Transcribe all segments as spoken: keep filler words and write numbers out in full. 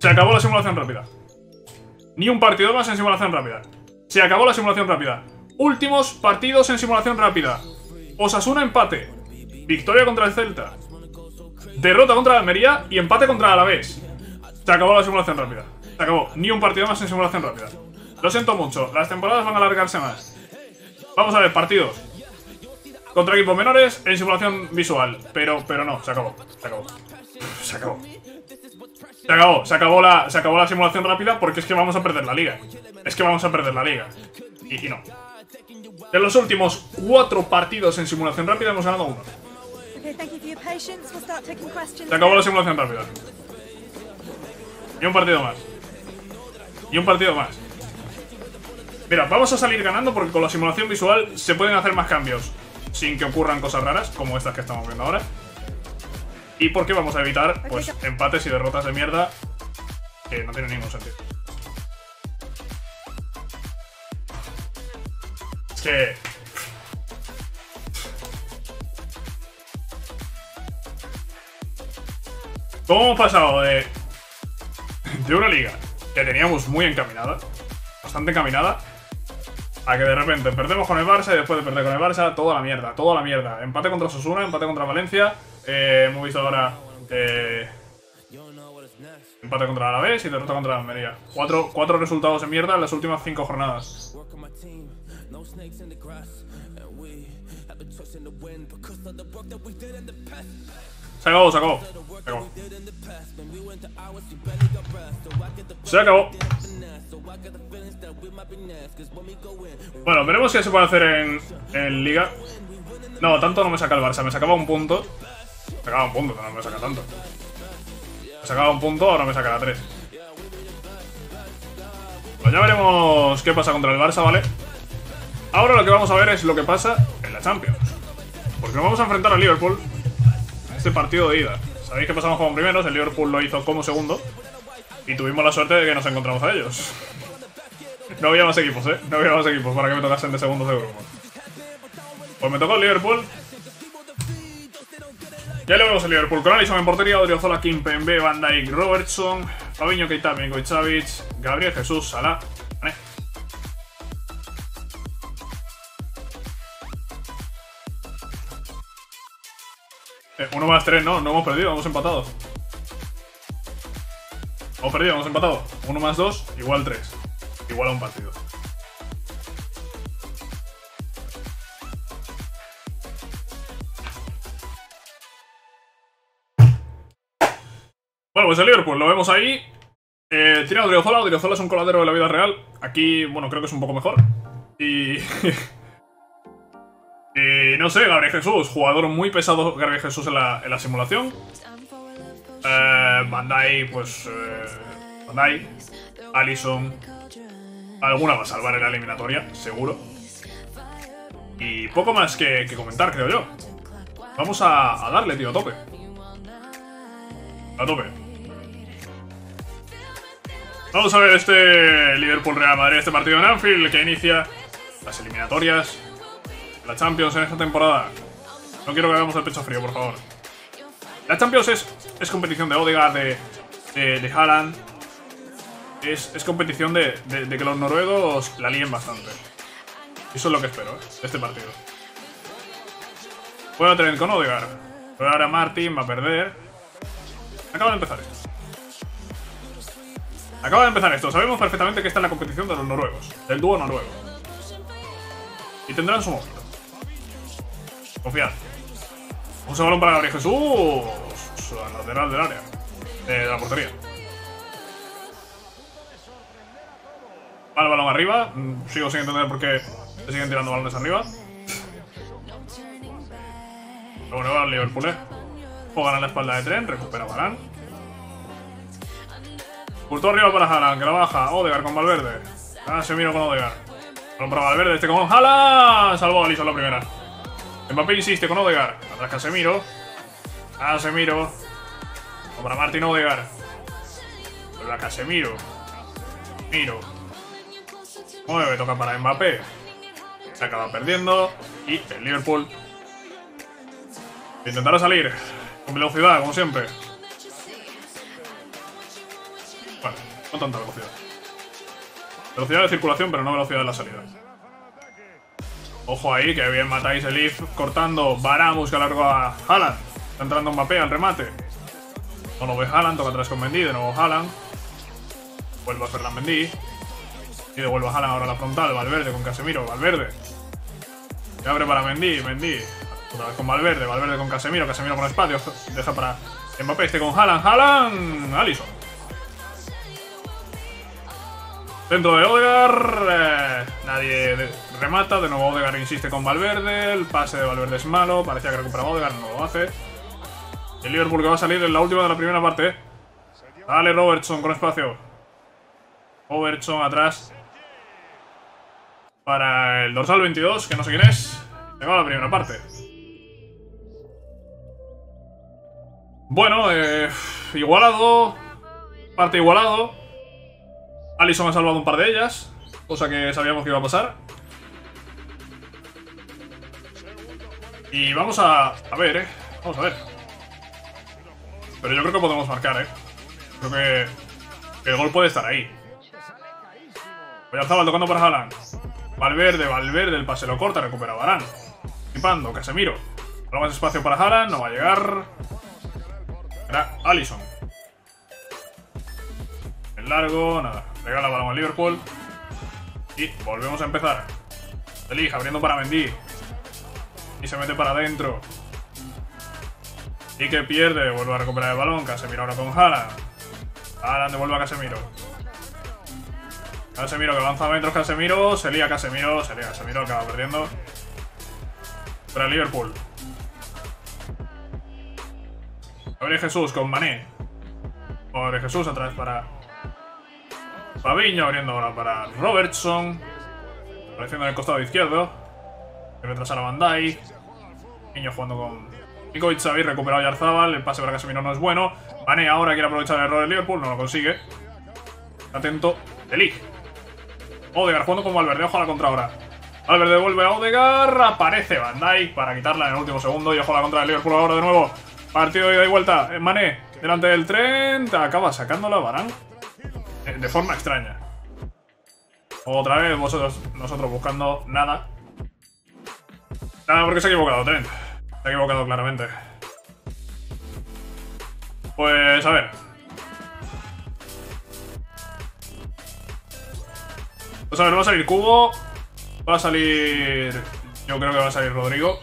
Se acabó la simulación rápida. Ni un partido más en simulación rápida. Se acabó la simulación rápida. Últimos partidos en simulación rápida. Osasuna empate. Victoria contra el Celta. Derrota contra la Almería y empate contra el Alavés. Se acabó la simulación rápida. Se acabó. Ni un partido más en simulación rápida. Lo siento mucho. Las temporadas van a alargarse más. Vamos a ver, partidos. Contra equipos menores en simulación visual. Pero, pero no, se acabó. Se acabó. Se acabó. Se acabó, se acabó, la, se acabó la simulación rápida porque es que vamos a perder la liga. Es que vamos a perder la liga. Y, y no. De los últimos cuatro partidos en simulación rápida hemos ganado uno. Se acabó la simulación rápida. Y un partido más. Y un partido más. Mira, vamos a salir ganando porque con la simulación visual se pueden hacer más cambios sin que ocurran cosas raras como estas que estamos viendo ahora. Y porque vamos a evitar, pues, empates y derrotas de mierda que no tienen ningún sentido. Es que... ¿Cómo hemos pasado de... de una liga que teníamos muy encaminada, bastante encaminada, a que de repente perdemos con el Barça y después de perder con el Barça, toda la mierda, toda la mierda. Empate contra Osasuna, empate contra Valencia... Eh, hemos visto ahora eh, empate contra la Alavés y derrota contra la Almería. Cuatro, cuatro resultados en mierda en las últimas cinco jornadas. Se acabó, se acabó. Se acabó. Se acabó. Bueno, veremos qué se puede hacer en, en Liga. No, tanto no me saca el Barça, me sacaba un punto. Me sacaba un punto, no me saca tanto. Me sacaba un punto, ahora me sacará tres. Pues ya veremos qué pasa contra el Barça, ¿vale? Ahora lo que vamos a ver es lo que pasa en la Champions. Porque nos vamos a enfrentar al Liverpool en este partido de ida. Sabéis que pasamos como primeros, el Liverpool lo hizo como segundo. Y tuvimos la suerte de que nos encontramos a ellos. No había más equipos, ¿eh? No había más equipos para que me tocasen de segundos de grupo. Pues me tocó el Liverpool. Ya le vemos el Liverpool con Alisson en portería, Odriozola, Kimpembe, Van Dijk, Robertson, Fabinho, Keita, Milinkovic, Jovic, Gabriel Jesus, Salah. Vale. Eh, uno más tres, no, no hemos perdido, hemos empatado. Hemos perdido, hemos empatado. Uno más dos, igual tres. Igual a un partido. Bueno, pues el Liverpool lo vemos ahí. Eh, tiene a Odriozola. Odriozola es un coladero de la vida real. Aquí, bueno, creo que es un poco mejor. Y... y no sé, Gabriel Jesús. Jugador muy pesado, Gabriel Jesús en la, en la simulación. Eh, Van Dijk, pues... Eh, Van Dijk. Alisson. Alguna va a salvar en la eliminatoria, seguro. Y poco más que, que comentar, creo yo. Vamos a, a darle, tío, a tope. A tope. Vamos a ver este Liverpool-Real Madrid, este partido en Anfield que inicia las eliminatorias, la Champions en esta temporada. No quiero que hagamos el pecho frío, por favor. La Champions es, es competición de Odegaard, de, de, de Haaland. Es, es competición de, de, de que los noruegos la líen bastante. Eso es lo que espero, ¿eh? De este partido. Voy a tener con Odegaard. Pero ahora Martin va a perder. Acaba de empezar esto. Acaba de empezar esto, sabemos perfectamente que esta es la competición de los noruegos, del dúo noruego. Y tendrán su momento. Confiad. Un balón para Gabriel Jesús, al lateral del área, eh, de la portería. Va el balón arriba, sigo sin entender por qué se siguen tirando balones arriba. Pero bueno, va el Liverpool, eh. Juegan a la espalda de Trent, recupera Varane. Curto arriba para Haaland, que la baja. Odegaard con Valverde. Casemiro con Odegaard. Balón para Valverde, este con Haaland. Salvó a Alisson la primera. Mbappé insiste con Odegaard. Atrás Casemiro. Casemiro. O para Martin Odegaard. Pero la Casemiro. Miro. nueve, toca para Mbappé. Se acaba perdiendo. Y el Liverpool intentará salir con velocidad, como siempre. No tanta velocidad. Velocidad de circulación, pero no velocidad de la salida. Ojo ahí, que bien matáis el I F cortando. Varane busca largo a Haaland. Está entrando Mbappé al remate. No lo ve Haaland, toca atrás con Mendy. De nuevo Haaland. Vuelve a Ferland Mendy. Y devuelve a Haaland ahora a la frontal. Valverde con Casemiro. Valverde. Se abre para Mendy. Mendy. Otra vez con Valverde. Valverde con Casemiro. Casemiro con espacio. Deja para Mbappé. Este con Haaland. Haaland. Alisson. Dentro de Odegaard, eh, nadie de, remata, de nuevo Odegaard insiste con Valverde, el pase de Valverde es malo, parecía que recuperaba Odegaard, no lo hace. El Liverpool que va a salir en la última de la primera parte. Dale Robertson con espacio. Robertson atrás para el dorsal veintidós, que no sé quién es. Llegó a la primera parte. Bueno, eh, igualado, parte igualado. Alisson ha salvado un par de ellas, cosa que sabíamos que iba a pasar. Y vamos a, a ver, eh. Vamos a ver. Pero yo creo que podemos marcar, eh. Creo que, que el gol puede estar ahí. Oyarzabal tocando para Haaland. Valverde, Valverde, el pase lo corta, recupera Varane. Flipando, Casemiro. Ahora más espacio para Haaland, no va a llegar. Era Alisson. El largo, nada. Regala balón al Liverpool. Y volvemos a empezar. Elija abriendo para Mendy. Y se mete para adentro. Y que pierde. Vuelve a recuperar el balón. Casemiro ahora con Haaland. Haaland devuelve a Casemiro. Casemiro que avanza a metros. Casemiro. Se lía Casemiro. Se lía Casemiro. Acaba perdiendo. Para el Liverpool. Gabriel Jesús con Mané. Gabriel Jesús atrás para Fabiño, abriendo ahora para Robertson. Apareciendo en el costado izquierdo. Que retrasa a Van Dijk. Niño jugando con Nikovic. Xavi recuperado ya Oyarzabal. El pase para Casemiro no es bueno. Mané ahora quiere aprovechar el error del Liverpool. No lo consigue. Atento. De Ligt. Odegaard jugando con Valverde. Ojo a la contra ahora. Valverde vuelve a Odegaard. Aparece Van Dijk para quitarla en el último segundo. Y ojo a la contra del Liverpool ahora de nuevo. Partido de ida y vuelta. Mané delante del Trent. Acaba sacándola Varane. De forma extraña. Otra vez vosotros, nosotros buscando nada. Nada, porque se ha equivocado Trent. Se ha equivocado claramente. Pues a ver. Pues a ver, va a salir Kubo. Va a salir... Yo creo que va a salir Rodrigo.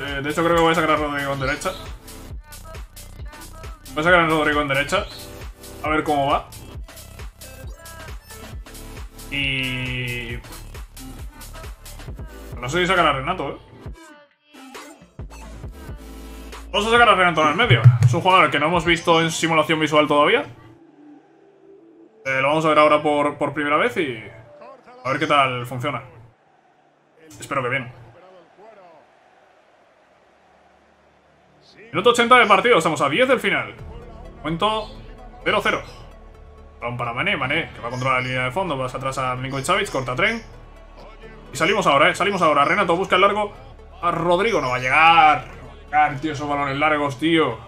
Eh, de hecho creo que voy a sacar a Rodrigo en derecha. Voy a sacar a Rodrigo en derecha. A ver cómo va. Y... no sé si sacar a Renato, ¿eh? Vamos a sacar a Renato en el medio. Es un jugador que no hemos visto en simulación visual todavía. Eh, lo vamos a ver ahora por, por primera vez y... a ver qué tal funciona. Espero que bien. Minuto ochenta de partido. Estamos a diez del final. Momento cero cero. Balón para Mané, Mané, que va a controlar la línea de fondo. Vas atrás a Milinkovic Savic, corta Trent. Y salimos ahora, eh, salimos ahora. Renato busca el largo a Rodrigo. No va a llegar. No va a llegar, tío, esos balones largos, tío.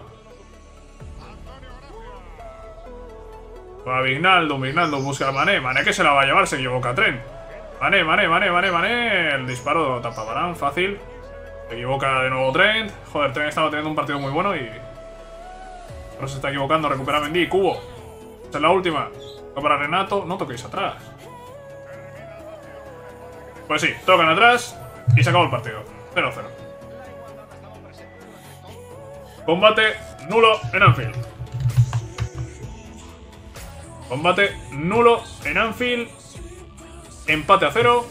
Va Vignaldo, Vignaldo busca a Mané. Mané que se la va a llevar, se equivoca Trent. Mané, Mané, Mané, Mané, Mané. El disparo tapa Varane, fácil. Se equivoca de nuevo Trent. Joder, Trent estaba teniendo un partido muy bueno y... pero se está equivocando, recupera Mendy, Kubo. Esta es la última. No para Renato. No toquéis atrás. Pues sí, tocan atrás. Y se acabó el partido. cero cero. Combate nulo en Anfield. Combate nulo en Anfield. Empate a cero.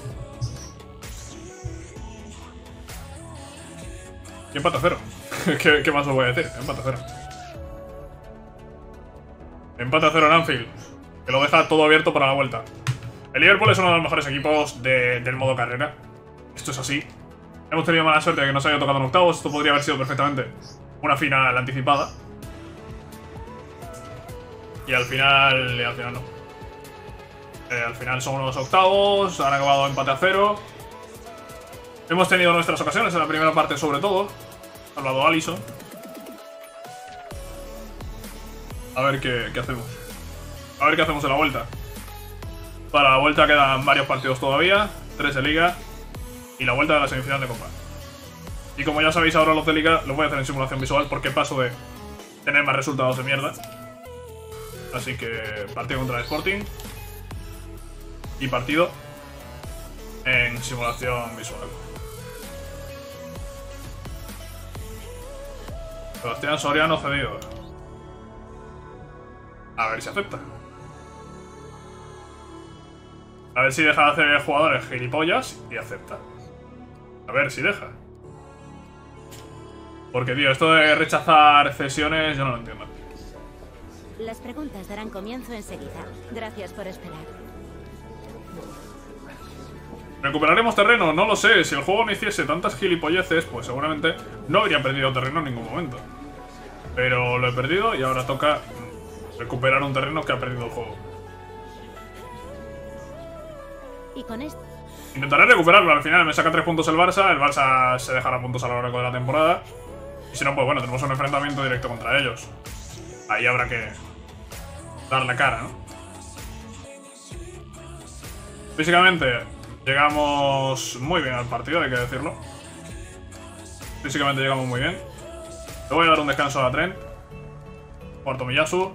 Y empate a cero. ¿Qué, ¿Qué más os voy a decir? Empate a cero. Empate a cero en Anfield, que lo deja todo abierto para la vuelta. El Liverpool es uno de los mejores equipos de, del modo carrera. Esto es así. Hemos tenido mala suerte de que nos haya tocado en octavos. Esto podría haber sido perfectamente una final anticipada. Y al final... y al final no. Eh, al final son unos octavos, han acabado empate a cero. Hemos tenido nuestras ocasiones en la primera parte sobre todo. Ha hablado Alisson. A ver qué, qué hacemos. A ver qué hacemos en la vuelta. Para la vuelta quedan varios partidos todavía, tres de liga y la vuelta de la semifinal de copa. Y como ya sabéis, ahora los de liga los voy a hacer en simulación visual porque paso de tener más resultados de mierda. Así que partido contra el Sporting y partido en simulación visual. Sebastián Soriano cedido. A ver si acepta. A ver si deja de hacer jugadores gilipollas y acepta. A ver si deja. Porque, tío, esto de rechazar cesiones yo no lo entiendo. Las preguntas darán comienzo enseguida. Gracias por esperar. ¿Recuperaremos terreno? No lo sé. Si el juego no hiciese tantas gilipolleces, pues seguramente no habría perdido terreno en ningún momento. Pero lo he perdido y ahora toca recuperar un terreno que ha perdido el juego. Y con esto intentaré recuperarlo. Al final me saca tres puntos el Barça. El Barça se dejará puntos a lo largo de la temporada. Y si no, pues bueno, tenemos un enfrentamiento directo contra ellos. Ahí habrá que dar la cara, ¿no? Físicamente llegamos muy bien al partido, hay que decirlo. Físicamente llegamos muy bien. Le voy a dar un descanso a Trent. Cuarto Miyasu.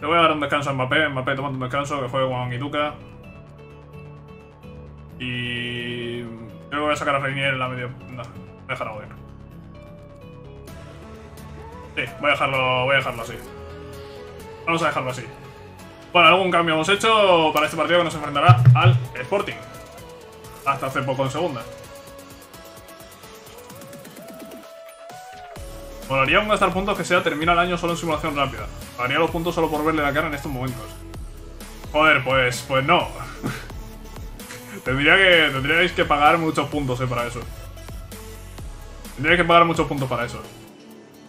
Le voy a dar un descanso a Mbappé. Mbappé toma un descanso, que juegue con Ituca. Y creo que voy a sacar a Reinier en la medio. No, voy a dejar a Odegaard. Sí, voy a dejarlo, voy a dejarlo así. Vamos a dejarlo así. Bueno, algún cambio hemos hecho para este partido que nos enfrentará al Sporting. Hasta hace poco en segunda. Molaría un gastar puntos que sea termina el año solo en simulación rápida. Pagaría los puntos solo por verle la cara en estos momentos. Joder, pues, pues no. Tendría que, tendríais que pagar muchos puntos, eh, para eso. Tendríais que pagar muchos puntos para eso.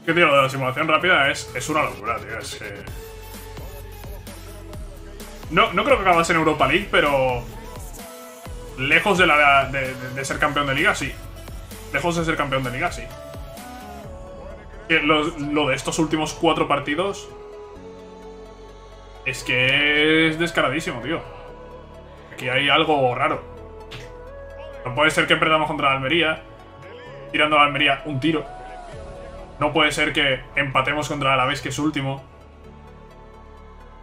Que, tío, lo de la simulación rápida es, es una locura, tío. Es que... No, no creo que acabase en Europa League, pero... Lejos de, la, de, de, de ser campeón de liga, sí. Lejos de ser campeón de liga, sí. Que lo, lo de estos últimos cuatro partidos... Es que es descaradísimo, tío. Aquí hay algo raro. No puede ser que perdamos contra la Almería, tirando a la Almería un tiro. No puede ser que empatemos contra el Alavés, que es último.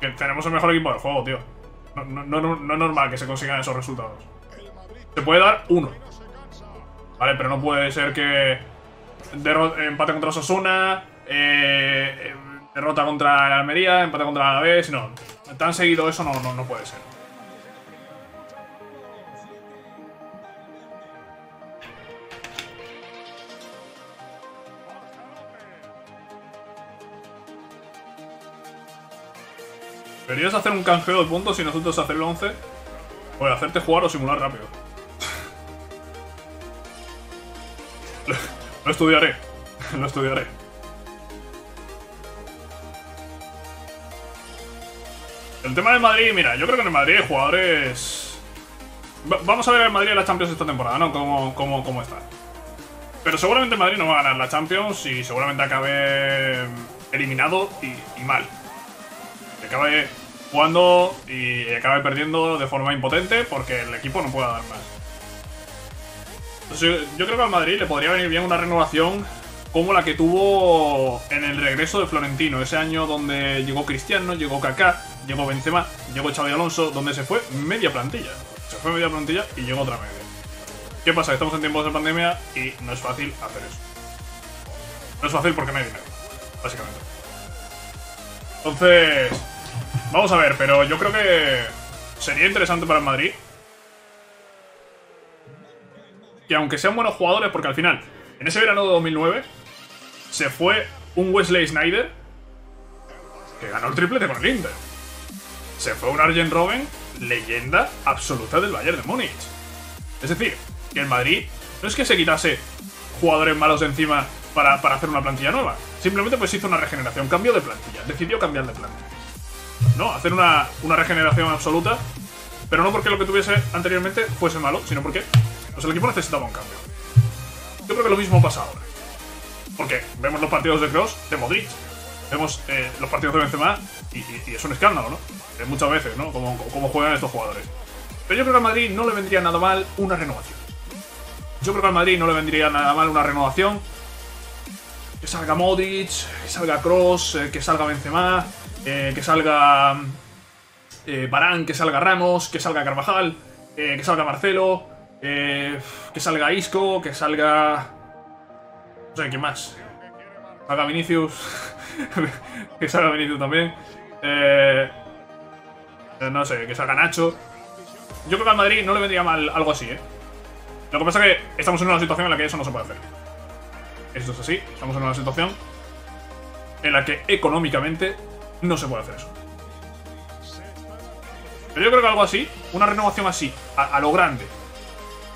Que tenemos el mejor equipo del juego, tío. No, no, no, no es normal que se consigan esos resultados. Se puede dar uno. Vale, pero no puede ser que empate contra Osasuna, eh, derrota contra el Almería, empate contra el Alavés. No, tan seguido eso no, no, no puede ser. ¿Deberías hacer un canjeo de puntos y nosotros hacer el once? Por hacerte jugar o simular rápido. lo, lo estudiaré. Lo estudiaré. El tema del Madrid, mira, yo creo que en el Madrid hay jugadores... Va, vamos a ver el Madrid en la Champions esta temporada, ¿no? ¿Cómo, cómo, cómo está? Pero seguramente el Madrid no va a ganar la Champions y seguramente acabe eliminado y, y mal. Acabe jugando y acabe perdiendo de forma impotente porque el equipo no pueda dar más. Entonces, yo creo que al Madrid le podría venir bien una renovación como la que tuvo en el regreso de Florentino, ese año donde llegó Cristiano, llegó Kaká, llegó Benzema, llegó Xavi Alonso, donde se fue media plantilla. Se fue media plantilla y llegó otra media. ¿Qué pasa? Estamos en tiempos de pandemia y no es fácil hacer eso. No es fácil porque no hay dinero, básicamente. Entonces... Vamos a ver, pero yo creo que sería interesante para el Madrid que aunque sean buenos jugadores, porque al final, en ese verano de dos mil nueve, se fue un Wesley Sneijder que ganó el triplete con el Inter. Se fue un Arjen Robben, leyenda absoluta del Bayern de Múnich. Es decir, que el Madrid no es que se quitase jugadores malos de encima para, para hacer una plantilla nueva. Simplemente pues hizo una regeneración, cambio de plantilla, decidió cambiar de plantilla. No, hacer una, una regeneración absoluta. Pero no porque lo que tuviese anteriormente fuese malo, sino porque pues el equipo necesitaba un cambio. Yo creo que lo mismo pasa ahora, porque vemos los partidos de Kroos, de Modric, Vemos eh, los partidos de Benzema y, y, y es un escándalo, ¿no? Eh, muchas veces, ¿no? Como, como juegan estos jugadores. Pero yo creo que al Madrid no le vendría nada mal una renovación. Yo creo que al Madrid no le vendría nada mal una renovación. Que salga Modric, que salga Kroos, eh, que salga Benzema, eh, que salga eh, Varane, que salga Ramos, que salga Carvajal, eh, que salga Marcelo, eh, que salga Isco, que salga... No sé, ¿quién más? Que salga Vinicius... que salga Benito también. Eh, no sé, que salga Nacho. Yo creo que al Madrid no le vendría mal algo así, ¿eh? Lo que pasa es que estamos en una situación en la que eso no se puede hacer. Esto es así, estamos en una situación en la que económicamente no se puede hacer eso. Pero yo creo que algo así, una renovación así, a, a lo grande.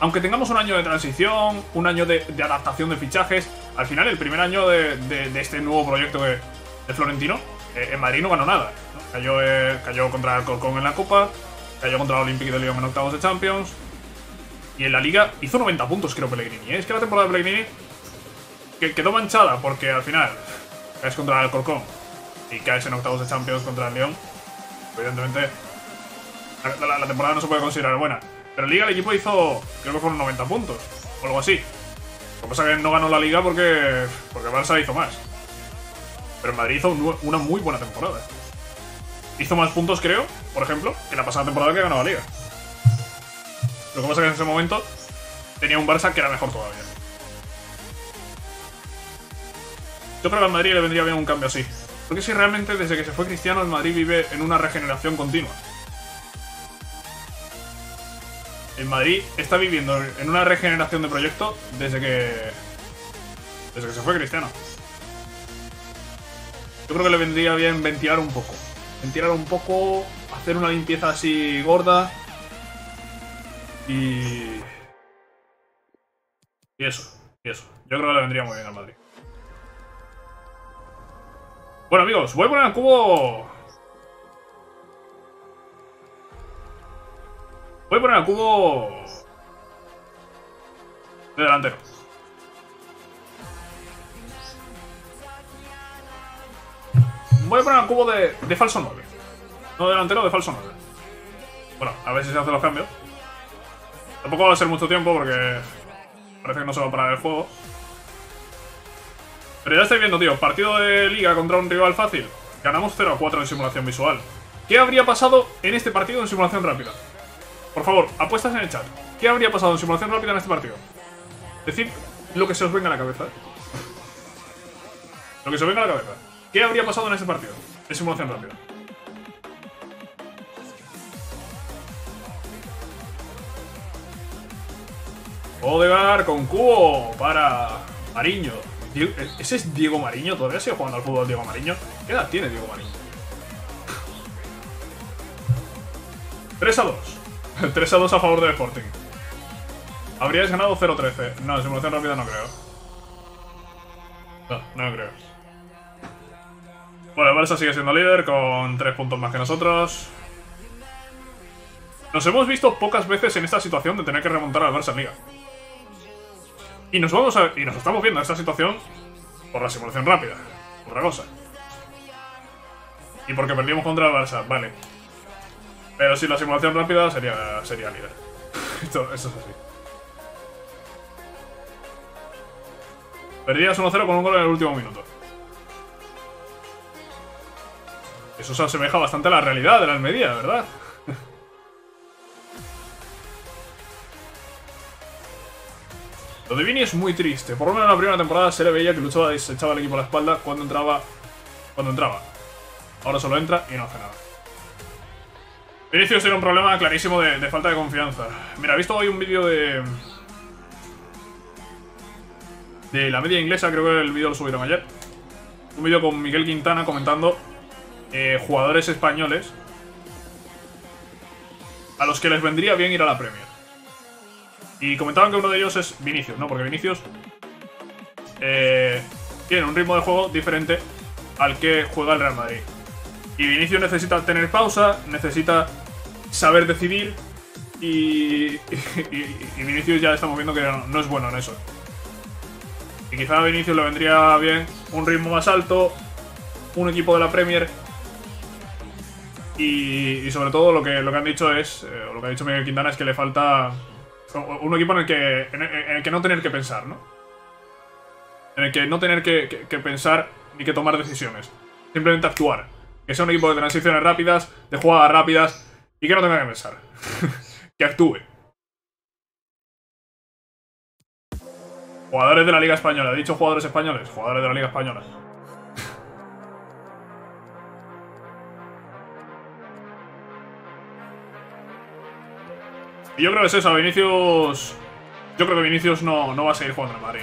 Aunque tengamos un año de transición, un año de, de adaptación de fichajes. Al final, el primer año de, de, de este nuevo proyecto de, de Florentino, eh, en Madrid no ganó nada, ¿no? Cayó, eh, cayó contra Alcorcón en la Copa, cayó contra el Olympique de Lyon en octavos de Champions. Y en la Liga hizo noventa puntos, creo, Pellegrini, ¿eh? Es que la temporada de Pellegrini que quedó manchada porque al final caes contra el Alcorcón y caes en octavos de Champions contra el Lyon. Evidentemente, la, la, la temporada no se puede considerar buena. Pero en Liga el equipo hizo, creo que fueron noventa puntos, o algo así. Lo que pasa es que no ganó la Liga porque, porque Barça hizo más. Pero en Madrid hizo un, una muy buena temporada. Hizo más puntos, creo, por ejemplo, que la pasada temporada que ganó la Liga. Lo que pasa es que en ese momento tenía un Barça que era mejor todavía. Yo creo que al Madrid le vendría bien un cambio así. Porque si realmente desde que se fue Cristiano el Madrid vive en una regeneración continua. El Madrid está viviendo en una regeneración de proyecto desde que desde que se fue Cristiano. Yo creo que le vendría bien ventilar un poco. Ventilar un poco, hacer una limpieza así gorda. Y... Y eso, y eso. Yo creo que le vendría muy bien al Madrid. Bueno, amigos, voy a poner al Kubo... Voy a poner a Kubo de delantero. Voy a poner a Kubo de, de falso nueve. No delantero, de falso nueve. Bueno, a ver si se hacen los cambios. Tampoco va a ser mucho tiempo porque parece que no se va a parar el juego. Pero ya estáis viendo, tío. Partido de Liga contra un rival fácil. Ganamos cero a cuatro en simulación visual. ¿Qué habría pasado en este partido en simulación rápida? Por favor, apuestas en el chat. ¿Qué habría pasado en simulación rápida en este partido? Decid lo que se os venga a la cabeza. Lo que se os venga a la cabeza. ¿Qué habría pasado en este partido? En simulación rápida. Odegaard con Kubo para Mariño. ¿Ese es Diego Mariño? ¿Todavía sigue jugando al fútbol Diego Mariño? ¿Qué edad tiene Diego Mariño? tres a dos. tres a dos a favor del Sporting. Habríais ganado cero a trece. No, en simulación rápida no creo. No, no creo. Bueno, el Barça sigue siendo líder con tres puntos más que nosotros. Nos hemos visto pocas veces en esta situación de tener que remontar al Barça en Liga. Y nos vamos a, y nos estamos viendo en esta situación por la simulación rápida. Otra cosa. Y porque perdimos contra el Barça, vale. Pero si la simulación rápida sería, sería líder. esto, esto es así. Perdías uno cero con un gol en el último minuto. Eso se asemeja bastante a la realidad de la Almería, ¿verdad? Lo de Vini es muy triste. Por lo menos en la primera temporada se le veía que luchaba y se echaba el equipo a la espalda cuando entraba. Cuando entraba. Ahora solo entra y no hace nada. Vinicius era un problema clarísimo de, de falta de confianza. Mira, he visto hoy un vídeo de... De la media inglesa, creo que el vídeo lo subieron ayer. Un vídeo con Miguel Quintana comentando eh, jugadores españoles a los que les vendría bien ir a la Premier. Y comentaban que uno de ellos es Vinicius, ¿no? Porque Vinicius eh, tiene un ritmo de juego diferente al que juega el Real Madrid. Y Vinicius necesita tener pausa, necesita saber decidir y, y, y, y Vinicius ya estamos viendo que no, no es bueno en eso. Y quizá a Vinicius le vendría bien un ritmo más alto, un equipo de la Premier. Y, y sobre todo lo que, lo que han dicho es, eh, lo que ha dicho Miguel Quintana es que le falta un equipo en el que, en el, en el que no tener que pensar, ¿no? En el que no tener que, que, que pensar ni que tomar decisiones. Simplemente actuar. Que sea un equipo de transiciones rápidas, de jugadas rápidas y que no tenga que pensar. Que actúe. Jugadores de la Liga Española. He dicho jugadores españoles. Jugadores de la Liga Española. Y yo creo que es eso. Vinicius... Yo creo que Vinicius no, no va a seguir jugando en Madrid.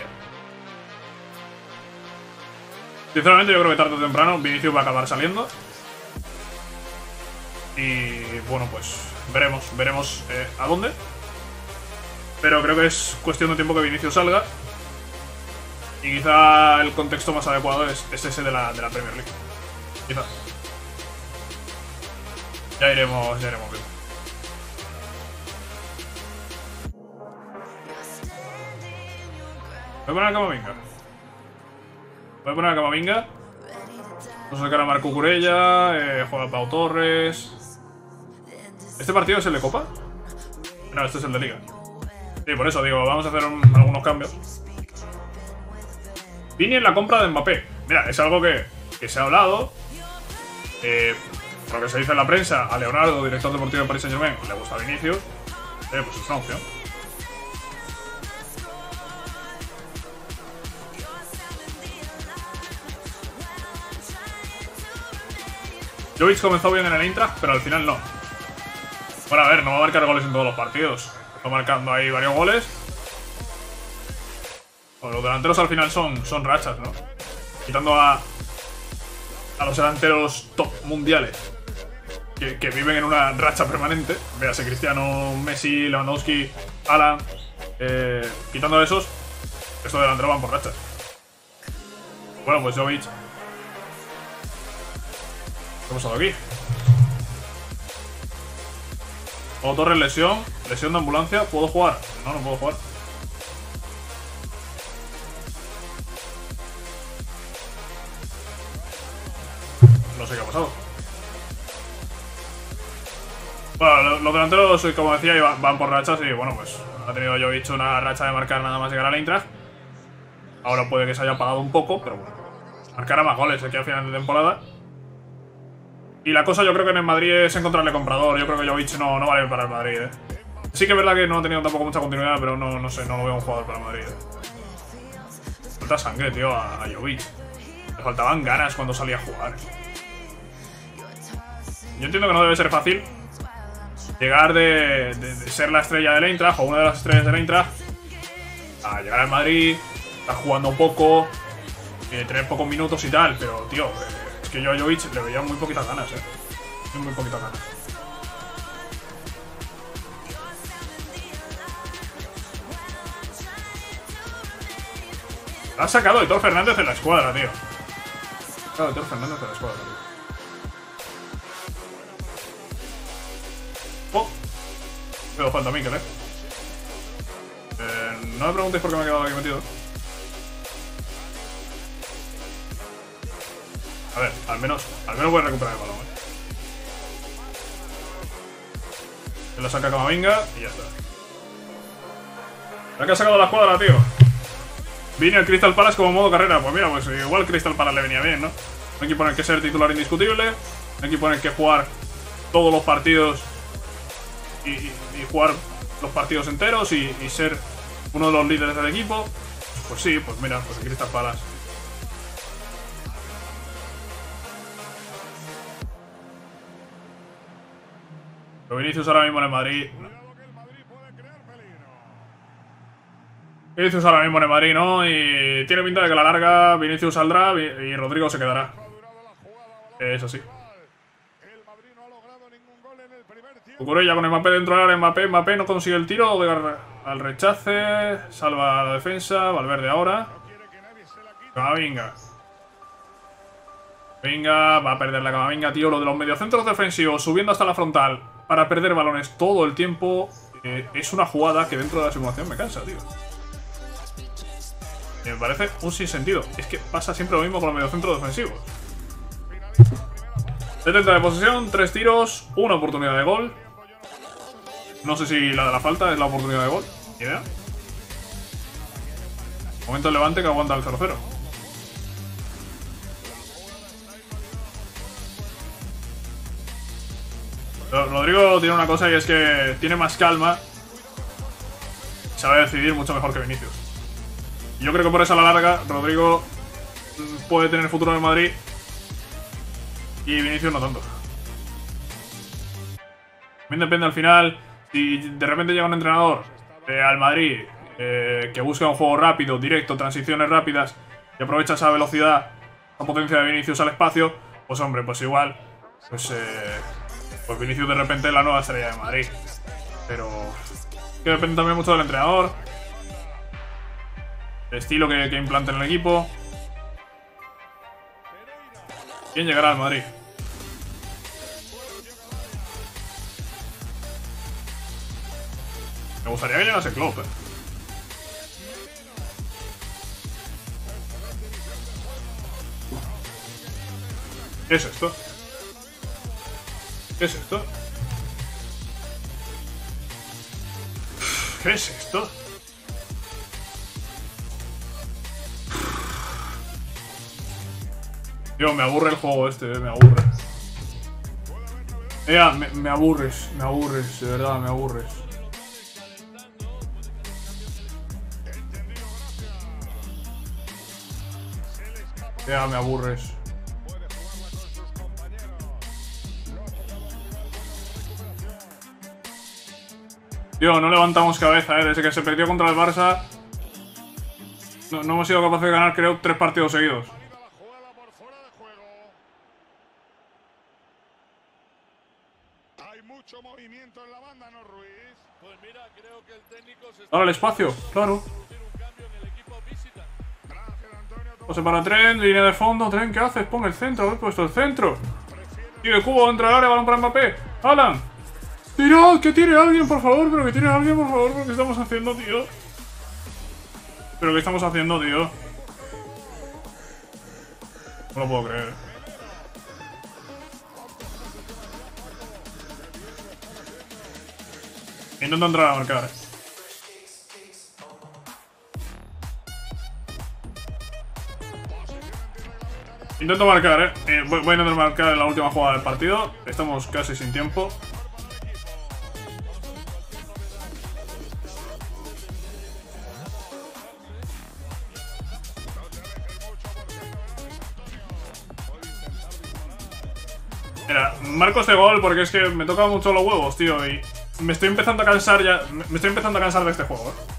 Sinceramente, yo creo que tarde o temprano Vinicius va a acabar saliendo. Y bueno, pues veremos, veremos eh, a dónde. Pero creo que es cuestión de tiempo que Vinicius salga. Y quizá el contexto más adecuado es, es ese de la, de la Premier League. Quizá. Ya iremos, ya iremos viendo. Voy a poner a Camavinga. Voy a poner a Camavinga. Vamos a sacar a Marco Curella. Eh, juega Pau Torres. ¿Este partido es el de Copa? No, este es el de Liga. Sí, por eso digo, vamos a hacer un, algunos cambios. Vini en la compra de Mbappé. Mira, es algo que, que se ha hablado. Eh, por lo que se dice en la prensa, a Leonardo, director deportivo de Paris Saint-Germain, le gusta Vinicius. Eh, pues es una opción. Jovic comenzó bien en el Eintracht, pero al final no. Bueno, a ver, no va a marcar goles en todos los partidos. Está marcando ahí varios goles. Bueno, los delanteros al final son, son rachas, ¿no? Quitando a, a los delanteros top mundiales que, que viven en una racha permanente. Véase Cristiano, Messi, Lewandowski, Haaland. Eh, quitando esos, estos delanteros van por rachas. Bueno, pues Jovic... ¿Qué ha pasado aquí? Pau Torres, lesión. Lesión de ambulancia. ¿Puedo jugar? No, no puedo jugar. No sé qué ha pasado. Bueno, los delanteros, como decía, van por rachas. Y bueno, pues ha tenido yo dicho una racha de marcar nada más llegar al Eintracht. Ahora puede que se haya apagado un poco, pero bueno. Marcará más goles aquí al final de temporada. Y la cosa yo creo que en el Madrid es encontrarle comprador. Yo creo que Jovic no, no vale para el Madrid, ¿eh? Sí que es verdad que no ha tenido tampoco mucha continuidad, pero no, no sé, no lo veo un jugador para el Madrid. ¿Eh? Falta sangre, tío, a, a Jovic. Le faltaban ganas cuando salía a jugar. Yo entiendo que no debe ser fácil llegar de, de, de ser la estrella del Eintracht o una de las estrellas del Eintracht a llegar al Madrid, estar jugando poco, eh, tener pocos minutos y tal, pero tío... Eh, que yo a Jovic le veía muy poquitas ganas, eh. Muy poquitas ganas. Ha sacado a Héctor Fernández de la escuadra, tío. Ha sacado a Héctor Fernández de la escuadra, tío. Oh. Pero falta a Mikel, eh. eh. No me preguntéis por qué me he quedado aquí metido. A ver, al menos, al menos voy a recuperar el balón. Se lo saca Camavinga y ya está. La que ha sacado la escuadra, tío. Vine al Crystal Palace como modo carrera. Pues mira, pues igual Crystal Palace le venía bien, ¿no? No hay que poner que ser titular indiscutible. No hay que poner que jugar todos los partidos y, y, y jugar los partidos enteros y, y ser uno de los líderes del equipo. Pues sí, pues mira, pues el Crystal Palace. Pero Vinicius ahora mismo en el Madrid. Vinicius ahora mismo en el Madrid, ¿no? Y tiene pinta de que la larga Vinicius saldrá y Rodrigo se quedará. Eso sí. Cucurella con Mbappé dentro del área. Mbappé, Mbappé no consigue el tiro. Odegaard al rechace. Salva la defensa. Valverde ahora. Camavinga. Venga, va a perder la Camavinga, tío. Lo de los mediocentros defensivos subiendo hasta la frontal. Para perder balones todo el tiempo eh, es una jugada que dentro de la simulación me cansa, tío. Me parece un sinsentido. Es que pasa siempre lo mismo con los mediocentros defensivos. setenta de posesión, tres tiros, una oportunidad de gol. No sé si la de la falta es la oportunidad de gol. Ni idea. Momento el Levante que aguanta el cero cero. Rodrigo tiene una cosa y es que tiene más calma. Sabe decidir mucho mejor que Vinicius. Yo creo que por eso a la larga Rodrigo puede tener futuro en el Madrid y Vinicius no tanto. También depende al final. Si de repente llega un entrenador eh, al Madrid eh, que busca un juego rápido, directo, transiciones rápidas y aprovecha esa velocidad, esa potencia de Vinicius al espacio, pues hombre, pues igual pues, eh, pues Vinicius de repente es la nueva estrella de Madrid. Pero que depende también mucho del entrenador, el estilo que, que implante en el equipo. ¿Quién llegará al Madrid? Me gustaría que llegase Klopp. ¿Qué es esto? ¿Qué es esto? ¿Qué es esto? Tío, me aburre el juego este, eh, me aburre. Mira, me, me aburres, me aburres, de verdad, me aburres. Mira, me aburres. Tío, no levantamos cabeza, eh, desde que se perdió contra el Barça. No, no hemos sido capaces de ganar, creo, tres partidos seguidos. Ahora el espacio, claro. Pase para Trent, línea de fondo. Trent, ¿qué haces? Pon el centro, he puesto el centro. Tío, el Kubo entra al área, balón para Mbappé. Haaland, tirad, que tire alguien, por favor. Pero que tire alguien, por favor. Pero ¿qué estamos haciendo, tío? Pero ¿qué estamos haciendo, tío? No lo puedo creer. Intento entrar a marcar. Intento marcar, eh. eh voy, voy a intentar marcar en la última jugada del partido. Estamos casi sin tiempo. Mira, marco este gol porque es que me tocan mucho los huevos, tío. Y me estoy empezando a cansar ya. Me estoy empezando a cansar de este juego, eh.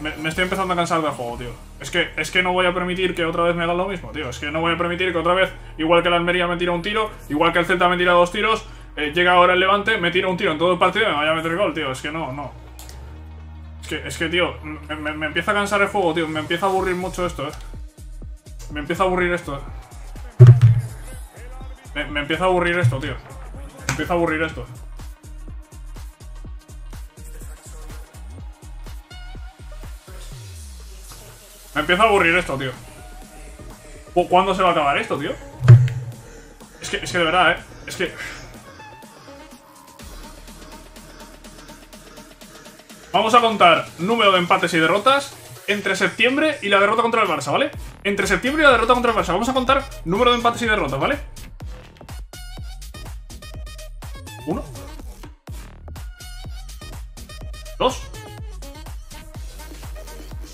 Me, me estoy empezando a cansar del juego, tío. Es que, es que no voy a permitir que otra vez me hagan lo mismo, tío. Es que no voy a permitir que otra vez, igual que el Almería me tira un tiro, igual que el Celta me tira dos tiros, eh, llega ahora el Levante, me tira un tiro en todo el partido y me vaya a meter gol, tío. Es que no, no. Es que, es que tío, me, me, me empieza a cansar el juego, tío. Me empieza a aburrir mucho esto, eh. Me empieza a aburrir esto, eh. Me, me empieza a aburrir esto, tío. Me empieza a aburrir esto. Me empieza a aburrir esto, tío. ¿Cuándo se va a acabar esto, tío? Es que, es que de verdad, eh. Es que... Vamos a contar número de empates y derrotas entre septiembre y la derrota contra el Barça, ¿vale? Entre septiembre y la derrota contra el Barça. Vamos a contar número de empates y derrotas, ¿vale? Uno. Dos.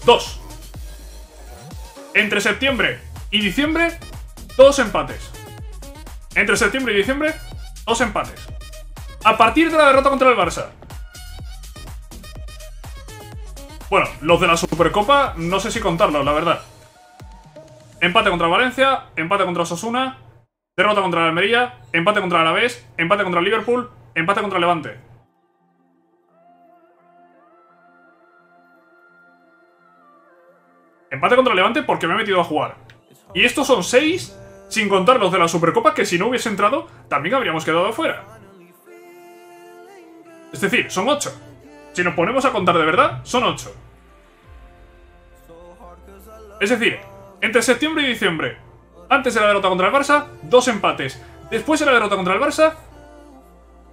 Dos. Entre septiembre y diciembre, dos empates. Entre septiembre y diciembre, dos empates. A partir de la derrota contra el Barça. Bueno, los de la Supercopa, no sé si contarlos, la verdad. Empate contra Valencia, empate contra Osasuna, derrota contra la Almería, empate contra Alavés, empate contra Liverpool, empate contra Levante. Empate contra Levante porque me he metido a jugar. Y estos son seis, sin contar los de la Supercopa, que si no hubiese entrado, también habríamos quedado fuera. Es decir, son ocho. Si nos ponemos a contar de verdad, son ocho. Es decir, entre septiembre y diciembre, Antes de la derrota contra el Barça, dos empates. Después de la derrota contra el Barça,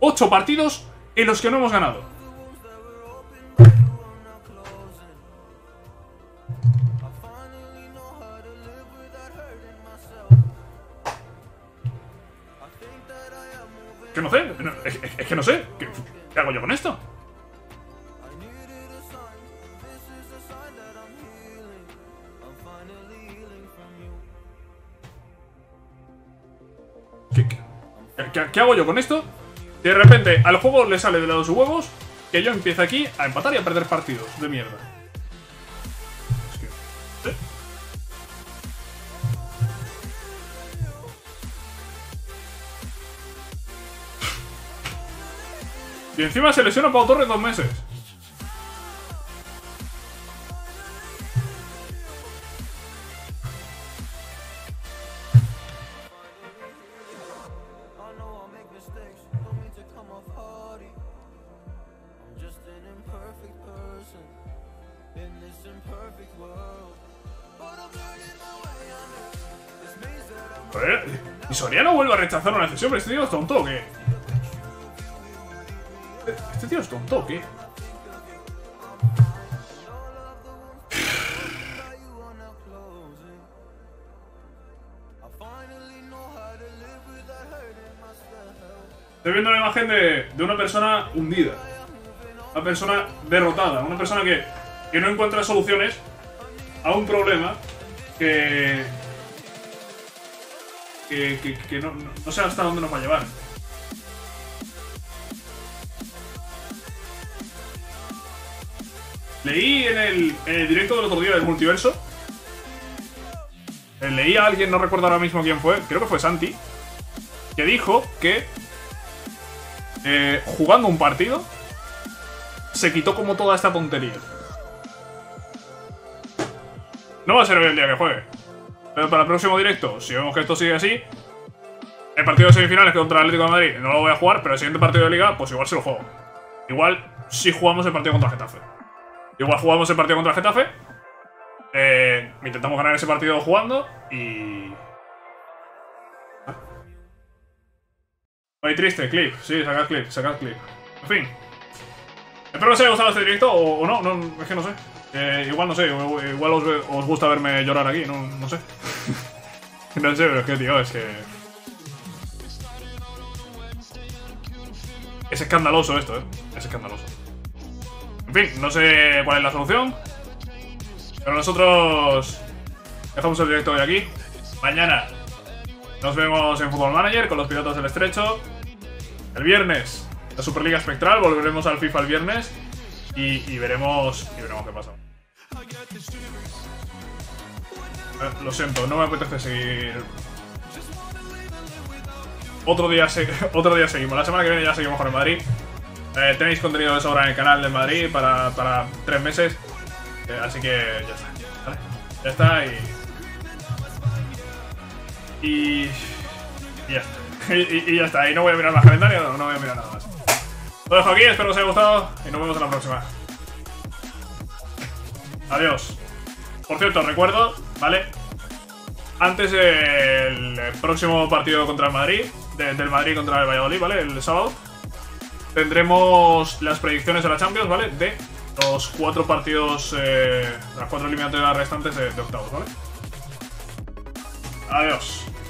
ocho partidos en los que no hemos ganado. Que no sé, es, es, es que no sé. ¿Qué, ¿Qué hago yo con esto? ¿Qué, qué, ¿Qué hago yo con esto? De repente al juego le sale de lado sus huevos que yo empiezo aquí a empatar y a perder partidos de mierda. Es que, ¿eh? Y encima se lesiona Pau Torres dos meses. ¿Y Soriano vuelve a rechazar una cesión? ¿Pero este tío es tonto o qué? ¿Este tío es tonto o qué? Estoy viendo una imagen de, de una persona hundida. Una persona derrotada. Una persona que, que no encuentra soluciones a un problema que... Que, que, que no, no, no sé hasta dónde nos va a llevar. Leí en el, en el directo del otro día del multiverso. Leí a alguien, no recuerdo ahora mismo quién fue, creo que fue Santi, que dijo que eh, jugando un partido se quitó como toda esta tontería. No va a ser hoy el día que juegue. Pero para el próximo directo, si vemos que esto sigue así, el partido de semifinales contra el Atlético de Madrid no lo voy a jugar, pero el siguiente partido de Liga, pues igual se lo juego. Igual si jugamos el partido contra Getafe. Igual jugamos el partido contra Getafe, eh, intentamos ganar ese partido jugando y... Muy triste, clip. Sí, sacad clip, sacad clip. En fin. Espero que os haya gustado este directo, o, o no, no, es que no sé. Eh, igual no sé, igual os, os gusta verme llorar aquí, no, no sé. No sé, pero es que, tío, es que... Es escandaloso esto, eh. Es escandaloso. En fin, no sé cuál es la solución. Pero nosotros dejamos el directo de aquí. Mañana nos vemos en Football Manager con los Piratas del Estrecho. El viernes, la Superliga Espectral, volveremos al FIFA el viernes. Y, y veremos... Y veremos qué pasa. Lo siento, no me apetece seguir. Otro día, se... Otro día seguimos. La semana que viene ya seguimos con el Madrid. Eh, tenéis contenido de sobra en el canal de Madrid para, para tres meses. Eh, así que ya está. ¿Vale? Ya está y... Y... y ya está. y, y, y ya está. Y no voy a mirar más calendario, no, no voy a mirar nada más. Lo dejo aquí, espero que os haya gustado y nos vemos en la próxima. Adiós. Por cierto, recuerdo, ¿vale? Antes del próximo partido contra el Madrid, de, del Madrid contra el Valladolid, ¿vale? El sábado, tendremos las predicciones de la Champions, ¿vale? De los cuatro partidos, eh, las cuatro eliminatorias restantes de, de octavos, ¿vale? Adiós.